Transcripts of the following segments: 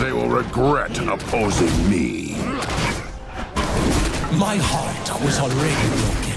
They will regret opposing me. My heart was already broken.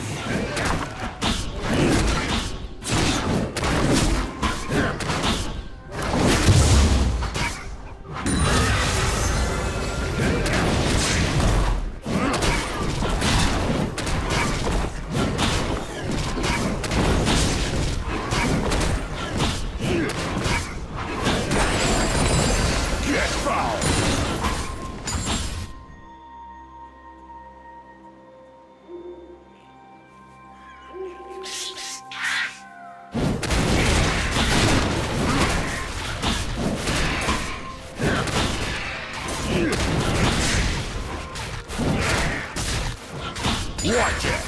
Watch it!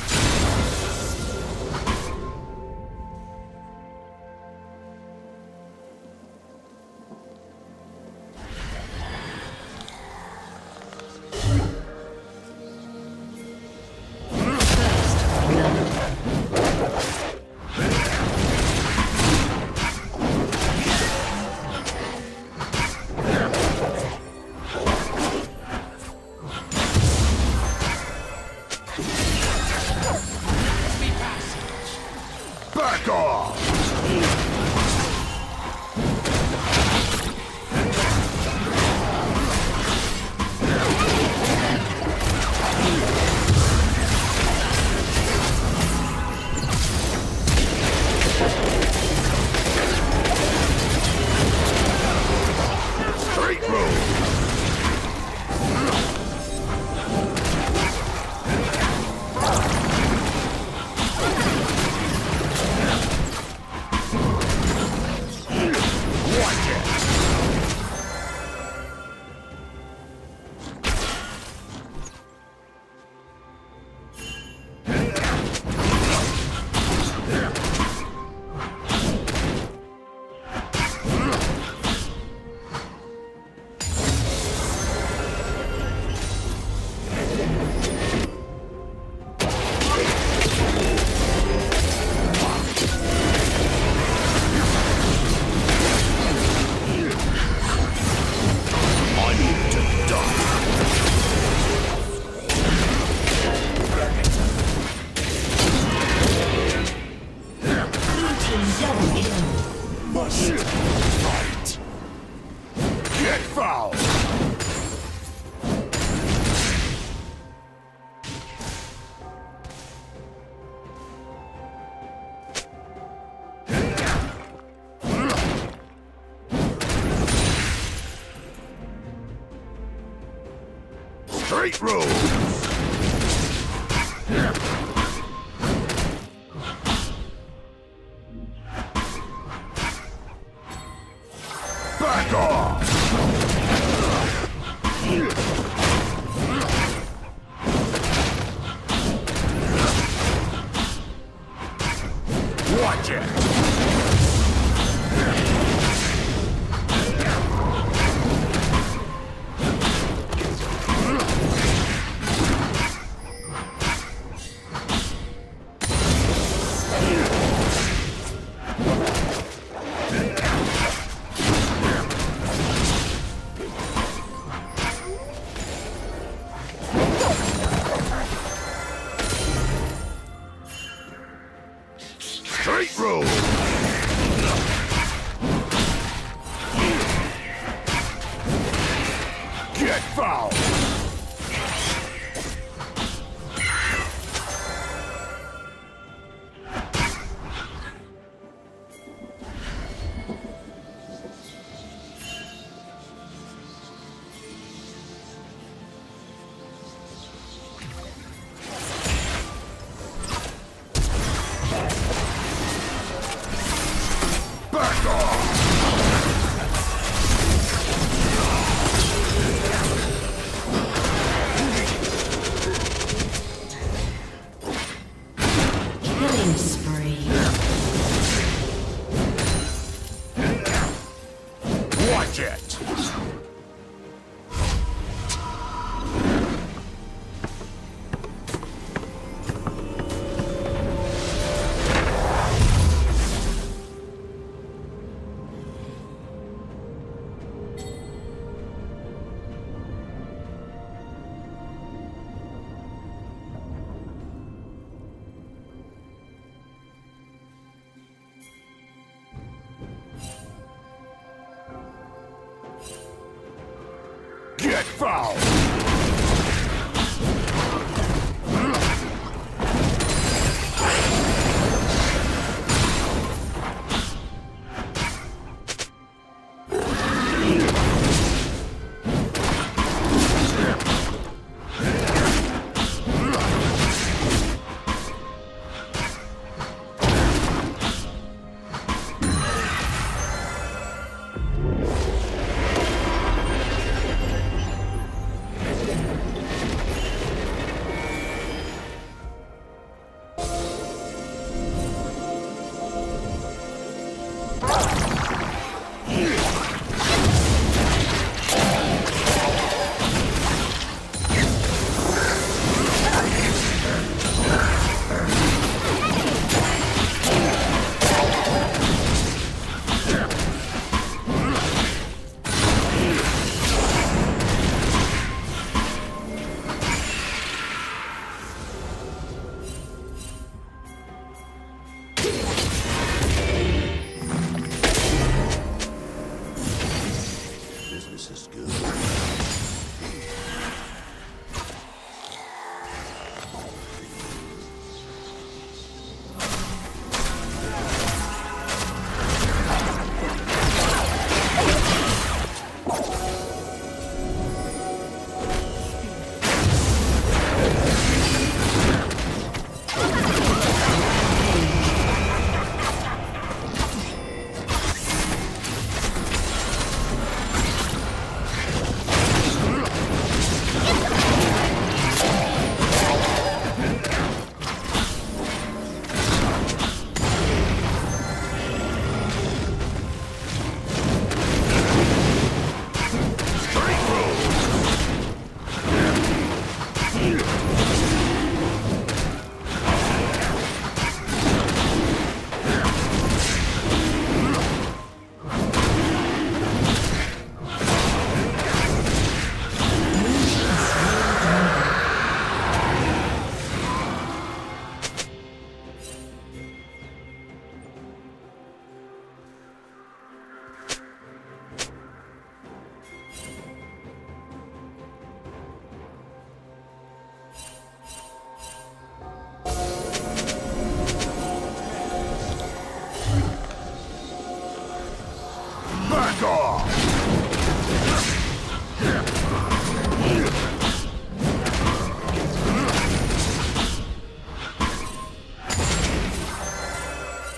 Straight road! Back off! Watch it! Straight road! Get foul! Get fouled!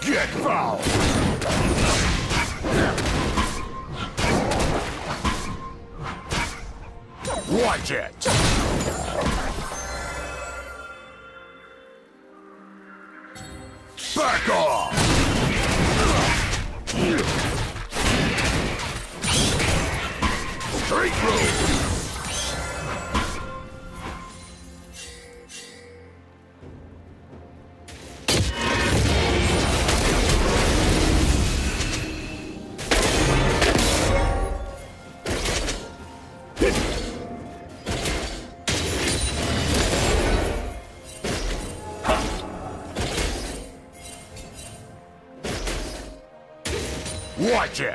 Get fouled! Watch it! Back off! Straight through! Watch it!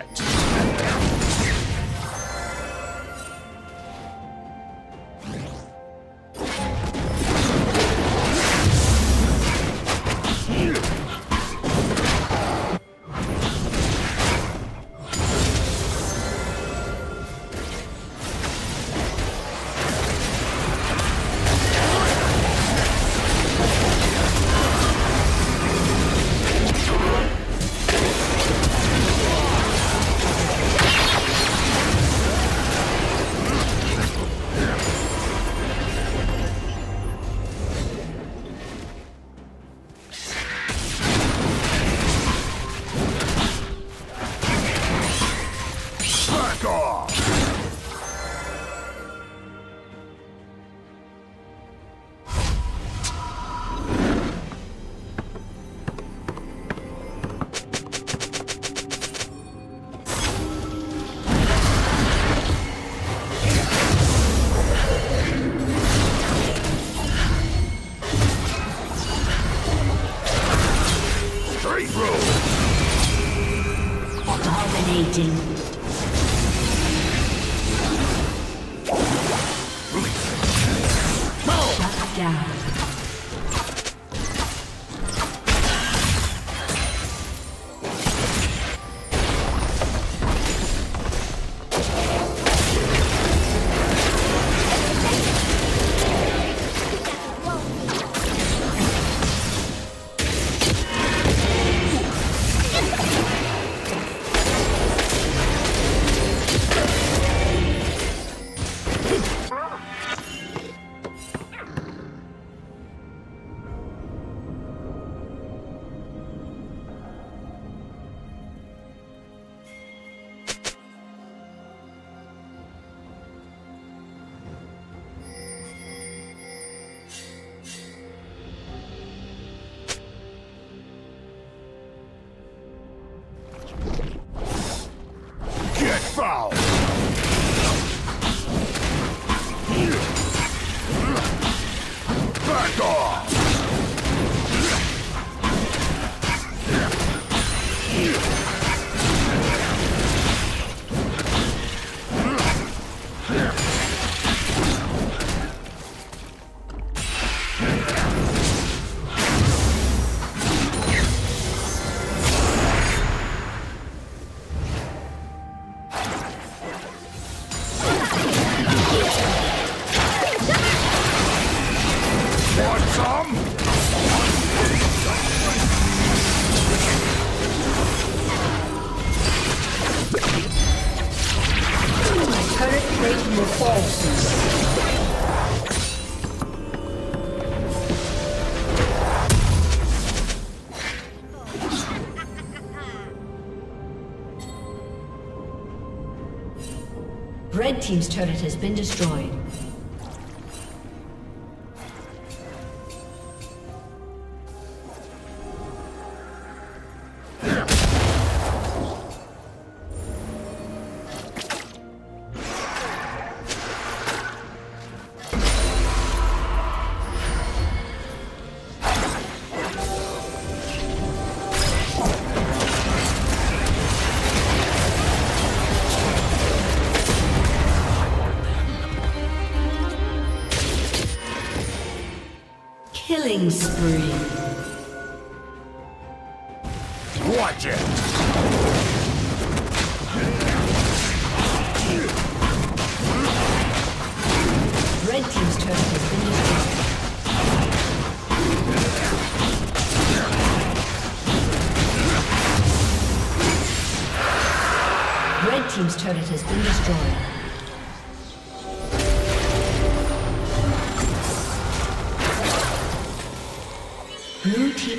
Back off! Red team's turret has been destroyed. Killing spree. Watch it. Red team's turret has been destroyed. Red team's turret has been destroyed. Blue team